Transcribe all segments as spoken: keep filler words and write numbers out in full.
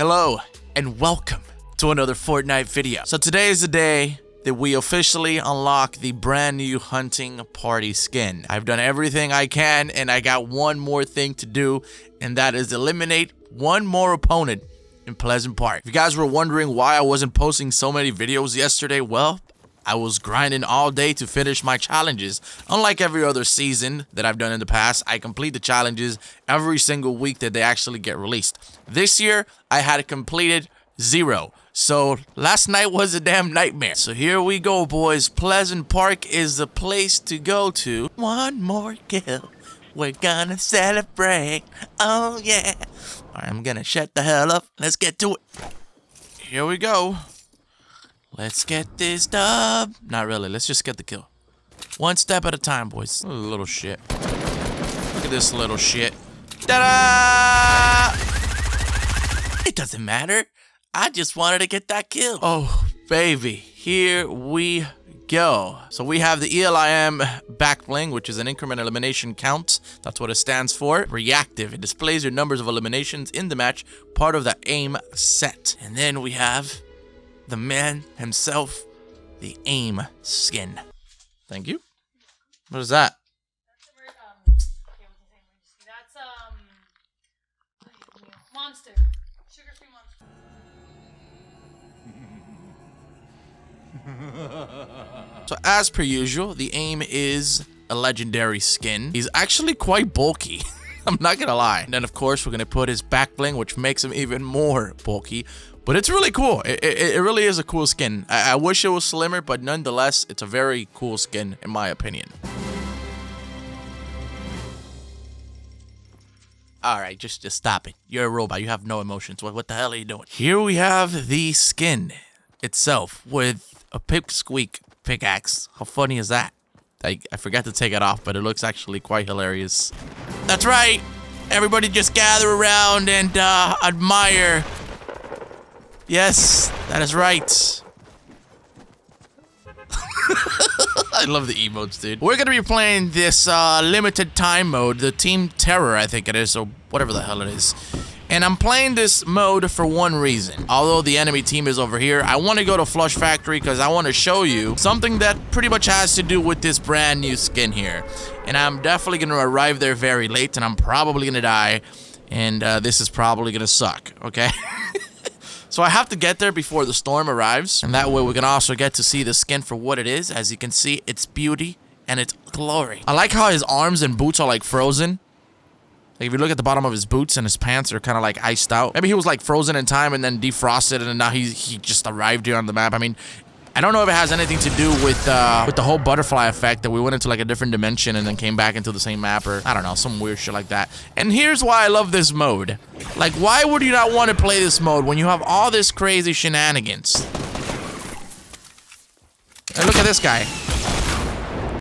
Hello and welcome to another Fortnite video. So today is the day that we officially unlock the brand new hunting party skin. I've done everything I can and I got one more thing to do, and that is eliminate one more opponent in Pleasant Park. If you guys were wondering why I wasn't posting so many videos yesterday, well, I was grinding all day to finish my challenges. Unlike every other season that I've done in the past, I complete the challenges every single week that they actually get released. This year, I had completed zero. So last night was a damn nightmare. So here we go, boys. Pleasant Park is the place to go to. One more kill. We're gonna celebrate. Oh, yeah. All right, I'm gonna shut the hell up. Let's get to it. Here we go. Let's get this dub. Not really. Let's just get the kill. One step at a time, boys. Little shit. Look at this little shit. Ta-da! It doesn't matter. I just wanted to get that kill. Oh, baby. Here we go. So we have the E L I M back bling, which is an increment elimination count. That's what it stands for. Reactive. It displays your numbers of eliminations in the match, part of the AIM set. And then we have the man himself, the AIM skin. Thank you. What is that? That's a bird, um, okay, that's, um, monster. Sugar-free monster. So as per usual, the AIM is a legendary skin. He's actually quite bulky. I'm not gonna lie. And then of course we're gonna put his back bling, which makes him even more bulky. But it's really cool. It, it, it really is a cool skin. I, I wish it was slimmer, but nonetheless, it's a very cool skin, in my opinion. Alright, just, just stop it. You're a robot. You have no emotions. What, what the hell are you doing? Here we have the skin itself with a pipsqueak pickaxe. How funny is that? I, I forgot to take it off, but it looks actually quite hilarious. That's right! Everybody just gather around and uh, admire. Yes, that is right. I love the emotes, dude. We're gonna be playing this uh, limited time mode, the Team Terror, I think it is, or whatever the hell it is. And I'm playing this mode for one reason. Although the enemy team is over here, I want to go to Flush Factory because I want to show you something that pretty much has to do with this brand new skin here. And I'm definitely gonna arrive there very late, and I'm probably gonna die, and uh, this is probably gonna suck, okay? So I have to get there before the storm arrives, and that way we can also get to see the skin for what it is. As you can see, its beauty and its glory. I like how his arms and boots are like frozen. Like if you look at the bottom of his boots and his pants are kind of like iced out. Maybe he was like frozen in time and then defrosted, and now he he just arrived here on the map. I mean, I don't know if it has anything to do with uh, with the whole butterfly effect that we went into like a different dimension and then came back into the same map, or I don't know, some weird shit like that. And here's why I love this mode. Like, why would you not want to play this mode when you have all this crazy shenanigans? And look at this guy.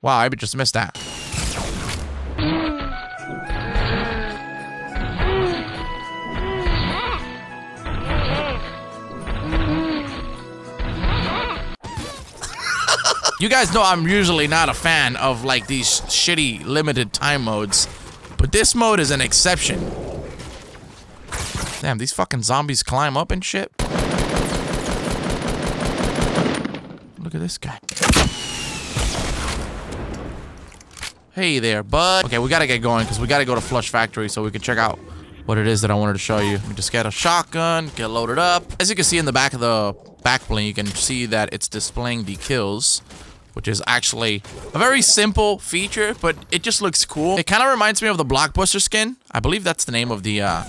Wow, I just missed that. You guys know I'm usually not a fan of like these shitty limited time modes, but this mode is an exception. Damn, these fucking zombies climb up and shit. Look at this guy. Hey there, bud. Okay, we gotta get going because we gotta go to Flush Factory so we can check out what it is that I wanted to show you. Let me just get a shotgun, get loaded up. As you can see in the back of the back bling, you can see that it's displaying the kills, which is actually a very simple feature, but it just looks cool. It kind of reminds me of the Blockbuster skin. I believe that's the name of the uh,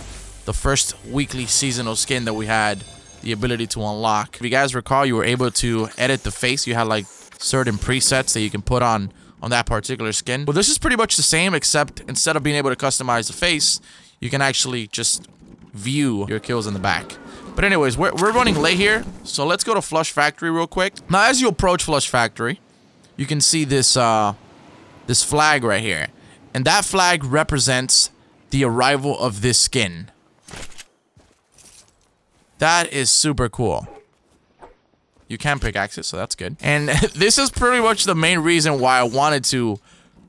the first weekly seasonal skin that we had the ability to unlock. If you guys recall, you were able to edit the face. You had like certain presets that you can put on on that particular skin. Well, this is pretty much the same, except instead of being able to customize the face, you can actually just view your kills in the back. But anyways, we're, we're running late here, so let's go to Flush Factory real quick. Now, as you approach Flush Factory, you can see this uh, this flag right here. And that flag represents the arrival of this skin. That is super cool. You can pickaxe it, so that's good. And this is pretty much the main reason why I wanted to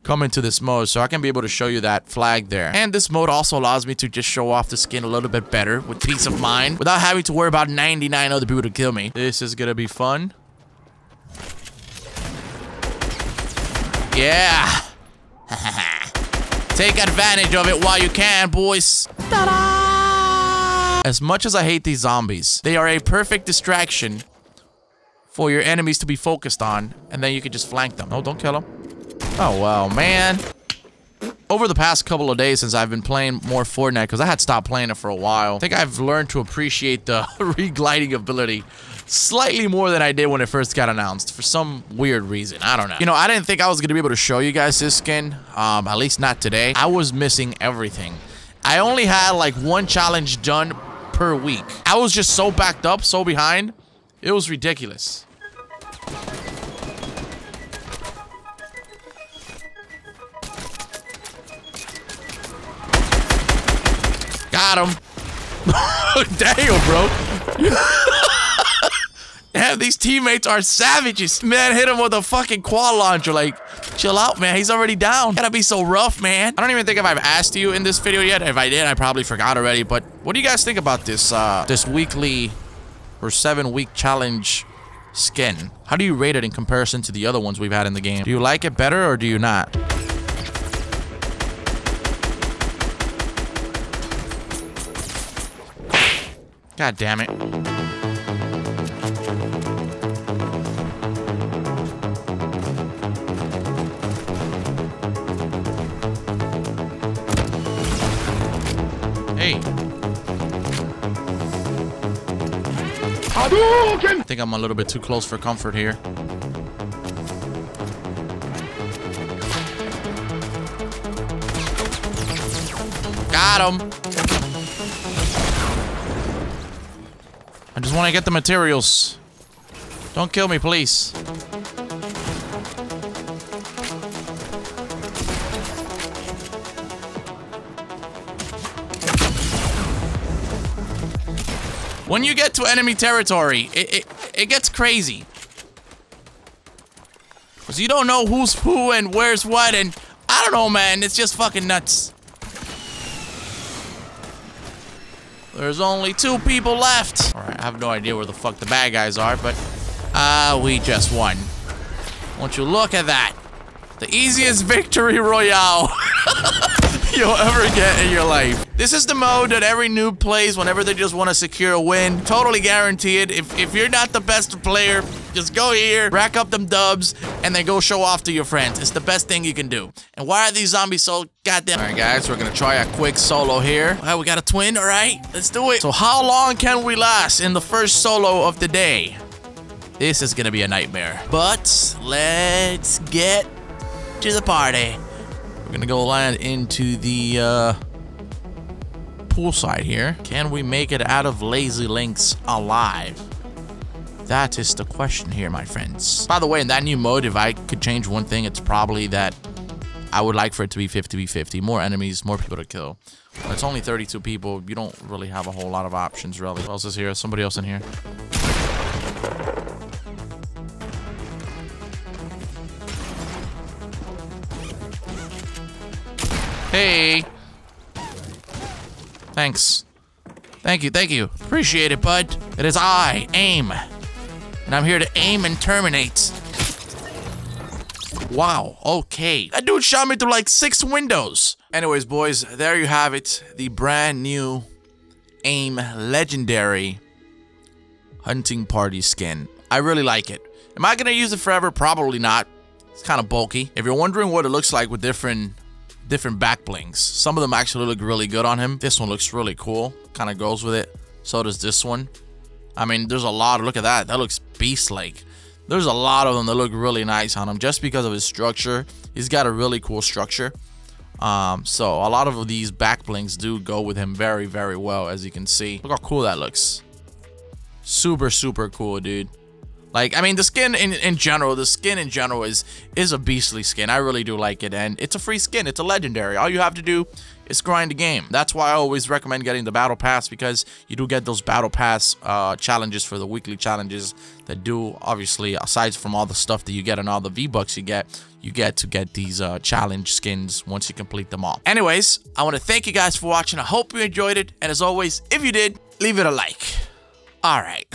come into this mode, so I can be able to show you that flag there. And this mode also allows me to just show off the skin a little bit better with peace of mind without having to worry about ninety-nine other people to kill me. This is gonna be fun. Yeah. Take advantage of it while you can, boys. Ta-da! As much as I hate these zombies, they are a perfect distraction for your enemies to be focused on, and then you can just flank them. No, don't kill them. Oh, wow, man. Over the past couple of days since I've been playing more Fortnite, because I had stopped playing it for a while, I think I've learned to appreciate the re-gliding ability slightly more than I did when it first got announced for some weird reason. I don't know. You know, I didn't think I was going to be able to show you guys this skin, um, at least not today. I was missing everything. I only had like one challenge done per week. I was just so backed up, so behind. It was ridiculous. Got him. Damn, bro. Damn, these teammates are savages. Man, hit him with a fucking quad launcher. Like, chill out, man. He's already down. Gotta be so rough, man. I don't even think if I've asked you in this video yet. If I did, I probably forgot already. But what do you guys think about this, uh, this weekly... or seven week challenge skin? How do you rate it in comparison to the other ones we've had in the game? Do you like it better or do you not? God damn it. Hey. I think I'm a little bit too close for comfort here. Got him. I just want to get the materials. Don't kill me, please. When you get to enemy territory, it, it, it gets crazy. Because you don't know who's who and where's what, and I don't know, man. It's just fucking nuts. There's only two people left. All right, I have no idea where the fuck the bad guys are, but ah, uh, we just won. Won't you look at that? The easiest victory royale you'll ever get in your life. This is the mode that every noob plays whenever they just want to secure a win. Totally guarantee it. If, if you're not the best player, just go here, rack up them dubs, and then go show off to your friends. It's the best thing you can do. And why are these zombies so goddamn... All right, guys, we're going to try a quick solo here. All right, we got a twin, all right? Let's do it. So how long can we last in the first solo of the day? This is going to be a nightmare. But let's get to the party. We're going to go land into the... Uh, poolside here. Can we make it out of Lazy Links alive? That is the question here, my friends. By the way, in that new mode, if I could change one thing, it's probably that I would like for it to be fifty v fifty. More enemies, more people to kill. Well, it's only thirty-two people. You don't really have a whole lot of options, really. Who else is here? Somebody else in here. Hey! Thanks. Thank you, thank you. Appreciate it, bud. It is I, AIM. And I'm here to aim and terminate. Wow, okay. That dude shot me through like six windows. Anyways, boys, there you have it. The brand new AIM Legendary Hunting Party skin. I really like it. Am I gonna use it forever? Probably not. It's kind of bulky. If you're wondering what it looks like with different... different back blings. Some of them actually look really good on him. This one looks really cool. Kind of goes with it. So does this one. I mean, there's a lot. Look at that. That looks beast-like. There's a lot of them that look really nice on him just because of his structure. He's got a really cool structure. Um, so a lot of these back blings do go with him very, very well, as you can see. Look how cool that looks. Super, super cool, dude. Like, I mean, the skin in, in general, the skin in general is, is a beastly skin. I really do like it, and it's a free skin. It's a legendary. All you have to do is grind the game. That's why I always recommend getting the battle pass, because you do get those battle pass uh, challenges for the weekly challenges that do, obviously, aside from all the stuff that you get and all the V-Bucks you get, you get to get these uh, challenge skins once you complete them all. Anyways, I want to thank you guys for watching. I hope you enjoyed it. And as always, if you did, leave it a like. All right.